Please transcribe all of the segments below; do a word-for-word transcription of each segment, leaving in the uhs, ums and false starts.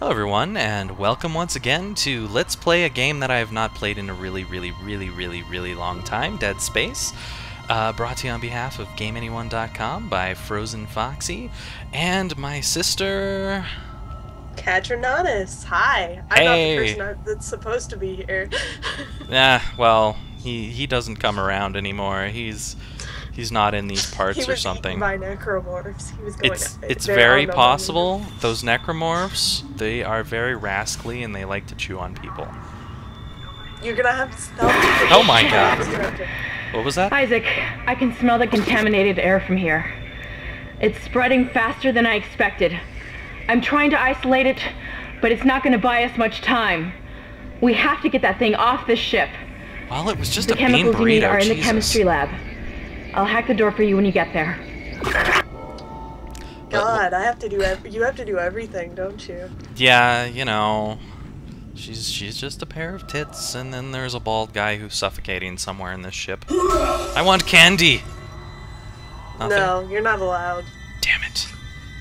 Hello everyone, and welcome once again to Let's Play a game that I have not played in a really, really, really, really, really long time, Dead Space. Uh, brought to you on behalf of Game Anyone dot com by Frozen Foxy, and my sister... Katrinonus, hi! I'm hey. not the person that's supposed to be here. Yeah, well, he, he doesn't come around anymore, he's... He's not in these parts he was or something. By necromorphs. He was going it's up, it's very possible. Them. Those necromorphs, they are very rascally and they like to chew on people. You're gonna have to stop. Oh my god. What was that? Isaac, I can smell the contaminated air from here. It's spreading faster than I expected. I'm trying to isolate it, but it's not gonna buy us much time. We have to get that thing off this ship. Well, it was just the a bean burrito. The chemicals you need are in Jesus. the chemistry lab. I'll hack the door for you when you get there. God, I have to do ev you have to do everything, don't you? Yeah, you know, she's she's just a pair of tits, and then there's a bald guy who's suffocating somewhere in this ship. I want candy. Nothing. No, you're not allowed. Damn it!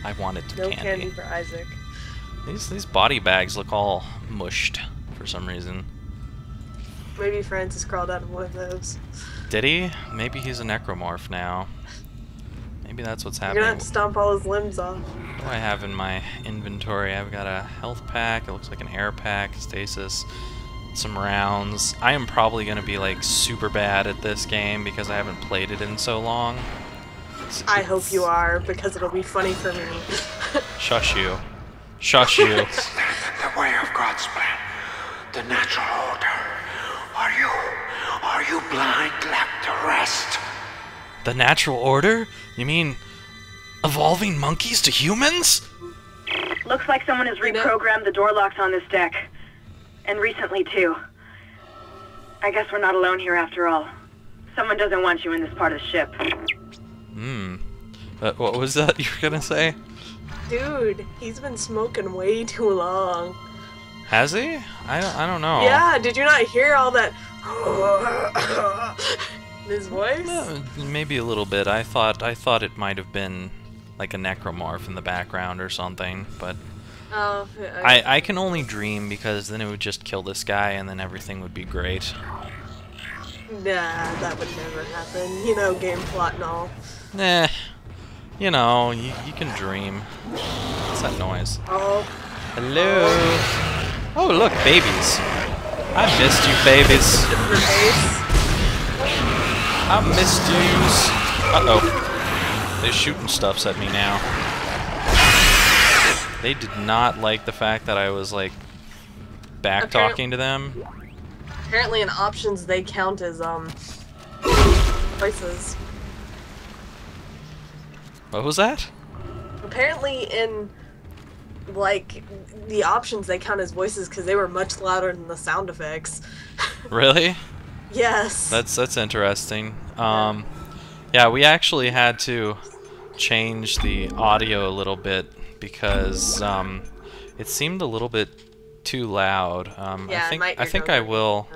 I wanted no candy. No candy for Isaac. These these body bags look all mushed for some reason. Maybe Francis crawled out of one of those. Did he? Maybe he's a necromorph now. Maybe that's what's happening. You're gonna have to stomp all his limbs off. What do I have in my inventory? I've got a health pack, it looks like an air pack, stasis, some rounds. I am probably gonna be like super bad at this game because I haven't played it in so long. It's, I it's... hope you are, because it'll be funny for me. Shush you. Shush you. It's not the way of God's plan. The natural order. Are you... Are you blind like the rest? The natural order? You mean evolving monkeys to humans? Looks like someone has reprogrammed the door locks on this deck. And recently, too. I guess we're not alone here after all. Someone doesn't want you in this part of the ship. Hmm. Uh, what was that you were gonna say? Dude, he's been smoking way too long. Has he? I don't, I don't know. Yeah, did you not hear all that... His voice? Uh, maybe a little bit. I thought I thought it might have been like a necromorph in the background or something, but oh, okay. I I can only dream, because then it would just kill this guy and then everything would be great. Nah, that would never happen. You know, game plot and all. Nah, you know, you you can dream. What's that noise? Oh. Hello. Oh look, babies. I missed you, babies. I missed yous. Uh-oh. They're shooting stuffs at me now. They did not like the fact that I was, like, back-talking to them. Apparently in options they count as, um, voices. What was that? Apparently in... like the options they count as voices because they were much louder than the sound effects. Really? Yes. That's that's interesting. Um yeah, we actually had to change the audio a little bit because um it seemed a little bit too loud. Um yeah, I think I think I will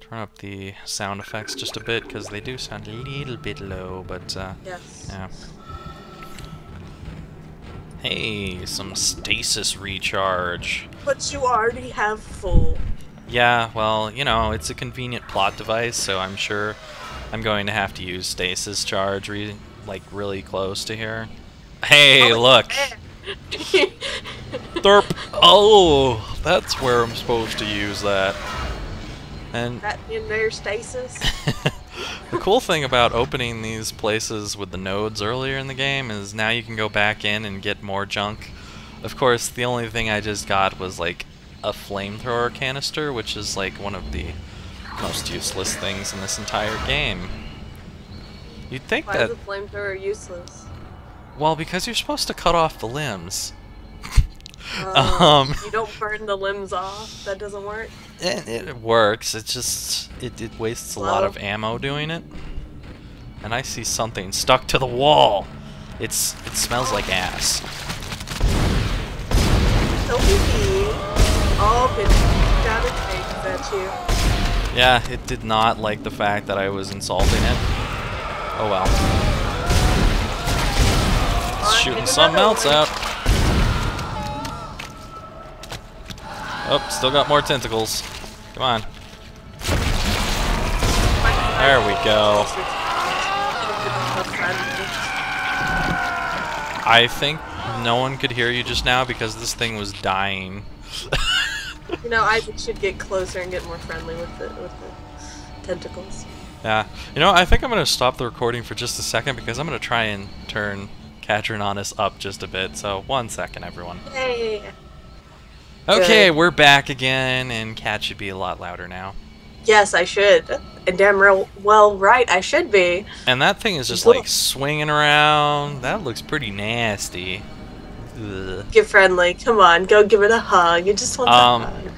turn up the sound effects just a bit because they do sound a little bit low, but uh yes. Yeah. Hey, some stasis recharge. But you already have full. Yeah, well, you know, it's a convenient plot device, so I'm sure I'm going to have to use stasis charge, re like, really close to here. Hey, oh, look! Derp! Oh, that's where I'm supposed to use that. And that in there, stasis? The cool thing about opening these places with the nodes earlier in the game is now you can go back in and get more junk. Of course, the only thing I just got was like a flamethrower canister, which is like one of the most useless things in this entire game. You'd think Why that... Why is a flamethrower useless? Well, because you're supposed to cut off the limbs. Uh, um, you don't burn the limbs off? That doesn't work? It, it works, it's just, it, it wastes a lot of ammo doing it. And I see something stuck to the wall! It's, it smells like ass. Don't be mean. Oh, bitch, got it at you. Yeah, it did not like the fact that I was insulting it. Oh well. It's shooting something else out. Oh, still got more tentacles. Come on. There we go. I think no one could hear you just now because this thing was dying. You know, I should get closer and get more friendly with the, with the tentacles. Yeah. You know, I think I'm going to stop the recording for just a second because I'm going to try and turn Katrinonus up just a bit. So, one second, everyone. Hey. Okay, good. We're back again, and Kat should be a lot louder now. Yes, I should. And damn real well right, I should be. And that thing is just, cool. like, swinging around. That looks pretty nasty. Ugh. Get friendly. Come on, go give it a hug. It just wants um, a hug.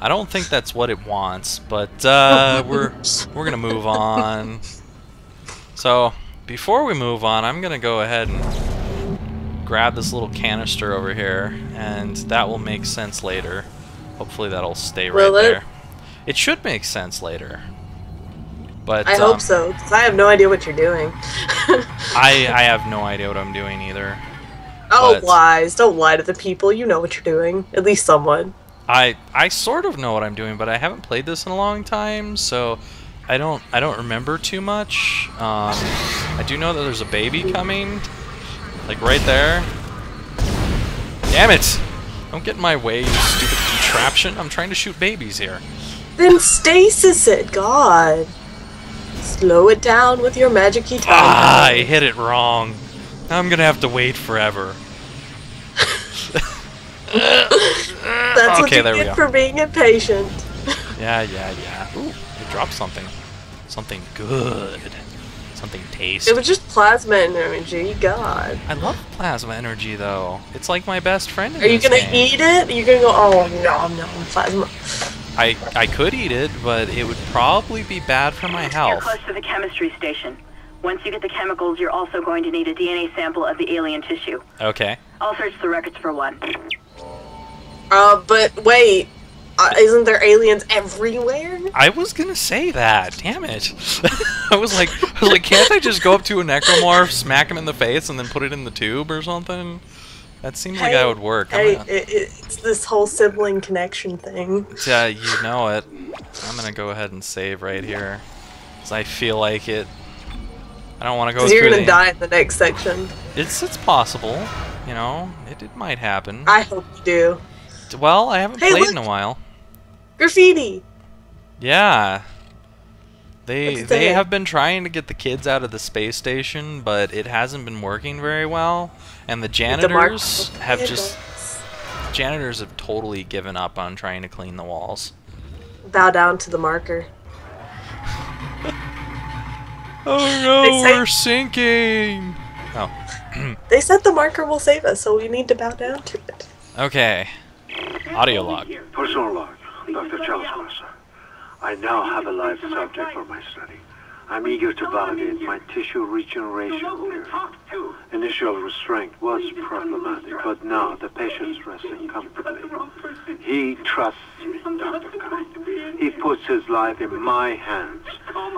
I don't think that's what it wants, but uh, we're we're gonna move on. So before we move on, I'm gonna go ahead and grab this little canister over here, and that will make sense later. Hopefully, that'll stay right there. It? it should make sense later. But I um, hope so, because I have no idea what you're doing. I I have no idea what I'm doing either. Oh, but lies! Don't lie to the people. You know what you're doing. At least someone. I, I sort of know what I'm doing, but I haven't played this in a long time, so I don't I don't remember too much. Um, I do know that there's a baby coming, like right there. Damn it! Don't get in my way, you stupid contraption. I'm trying to shoot babies here. Then stasis it, God. Slow it down with your magic-y time. Ah, I hit it wrong. Now I'm gonna have to wait forever. That's okay, what you get for being impatient. Yeah, yeah, yeah. Ooh, it dropped something. Something good. Something tasty. It was just plasma energy, God. I love plasma energy, though. It's like my best friend in Are this you gonna game. eat it? Are you gonna go, oh, no, no, plasma? I, I could eat it, but it would probably be bad for my health. You're close to the chemistry station. Once you get the chemicals, you're also going to need a D N A sample of the alien tissue. Okay. I'll search the records for one. Uh, but wait, uh, isn't there aliens everywhere? I was gonna say that. Damn it! I was like, I was like, can't I just go up to a necromorph, smack him in the face, and then put it in the tube or something? That seems hey, like that would work. Hey, gonna... it, it's this whole sibling connection thing. Yeah, uh, you know it. I'm gonna go ahead and save right here, cause I feel like it. I don't want to go. Cause you're gonna the... die in the next section. It's it's possible, you know. It it might happen. I hope you do. Well, I haven't hey, played look. in a while. Graffiti. Yeah. They What's they have been trying to get the kids out of the space station, but it hasn't been working very well. And the janitors the have just janitors have totally given up on trying to clean the walls. Bow down to the marker. Oh no, we're sinking. Oh. They said the marker will save us, so we need to bow down to it. Okay. Audio log. Personal log. Doctor Charles Kresser. I now have a live subject for my study. I'm eager to validate my tissue regeneration theory. Initial restraint was problematic, but now the patient's resting comfortably. He trusts me, Doctor Kahn. He puts his life in my hands.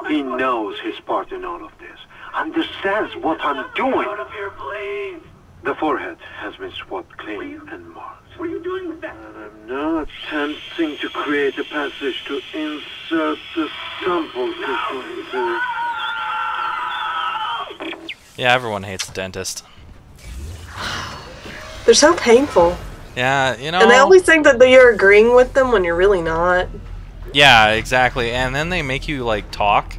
He knows his part in all of this. Understands what I'm doing. The forehead has been swabbed clean and marked. What are you doing with that? And I'm now attempting to create a passage to insert the sample tissue into it. Yeah, everyone hates the dentist. They're so painful. Yeah, you know. And they always think that you're agreeing with them when you're really not. Yeah, exactly. And then they make you like talk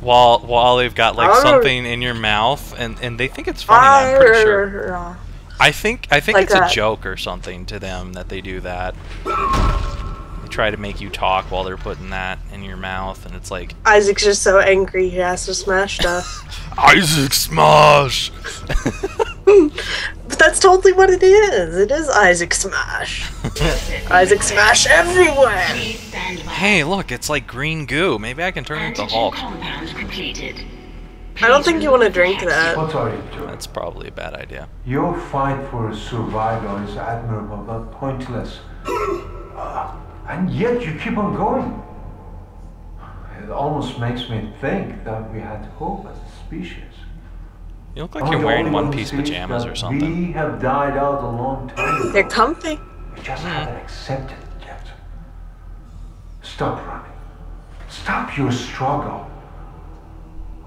while while they've got like Arr. something in your mouth, and and they think it's funny. Arr. I'm pretty sure. I think I think like it's that. a joke or something to them that they do that. They try to make you talk while they're putting that in your mouth, and it's like Isaac's just so angry he has to smash stuff. Isaac smash. But that's totally what it is. It is Isaac smash. Isaac smash everywhere. Hey, look, it's like green goo. Maybe I can turn into Hulk. I don't think you want to drink that. What are you doing? That's probably a bad idea. Your fight for survival is admirable but pointless. uh, and yet you keep on going. It almost makes me think that we had hope as a species. You look like Only you're wearing one-piece pajamas or something. We have died out a long time ago. They're comfy. We just haven't accepted it yet. Stop running. Stop your struggle.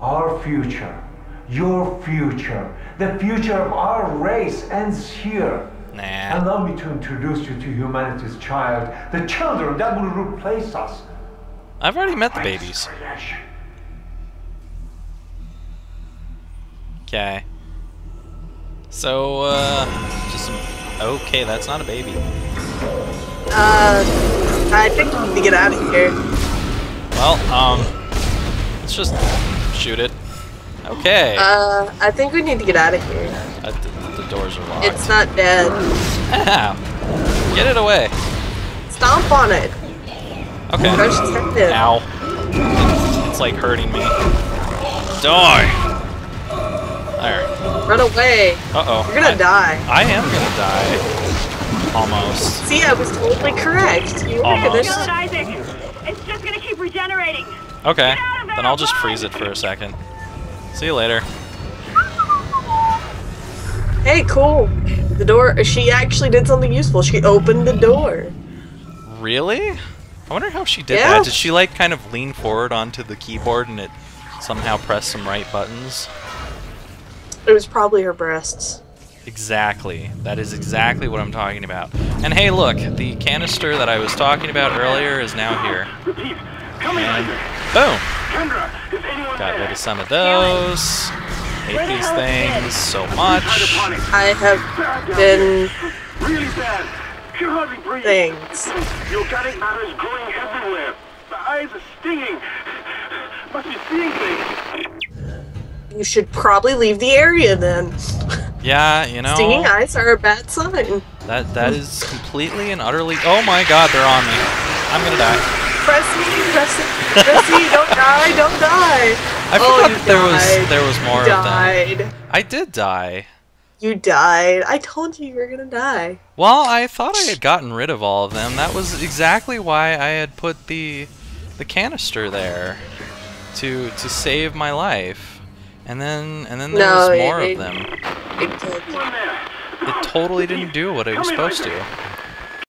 Our future, your future, the future of our race ends here. Nah. Allow me to introduce you to humanity's child, the children that will replace us. I've already met the babies. Okay. So, uh, just some... Okay, that's not a baby. Uh, I think we need to get out of here. Well, um, let's just shoot it. Okay. Uh, I think we need to get out of here. Uh, the, the doors are locked. It's not dead. Ow. Get it away. Stomp on it. Okay. Ow. It's, it's like hurting me. Die! Alright. Run away. Uh-oh. You're gonna I, die. I am gonna die. Almost. See, I was totally correct. You were gonna die. It's just gonna keep regenerating. Okay. Then I'll just freeze it for a second. See you later. Hey, cool. The door... She actually did something useful. She opened the door. Really? I wonder how she did yeah. that. Did she like kind of lean forward onto the keyboard and it somehow pressed some right buttons? It was probably her breasts. Exactly. That is exactly what I'm talking about. And hey, look, the canister that I was talking about earlier is now here. And boom! Got rid of some of those. Hate these things so much. I have been... Really bad. Thanks. Organic matter is growing everywhere. The eyes are stinging. Must be seeing things. You should probably leave the area then. Yeah, you know. Stinging eyes are a bad sign. That that is completely and utterly. Oh my God, they're on me. I'm gonna die. Press me, press me, press me. Don't die, don't die. I forgot oh, there died. was there was more died. of them. I did die. You died. I told you you were gonna die. Well, I thought I had gotten rid of all of them. That was exactly why I had put the the canister there to to save my life. And then and then there no, was more it, of it, them. It, it, it totally didn't do what it was supposed to.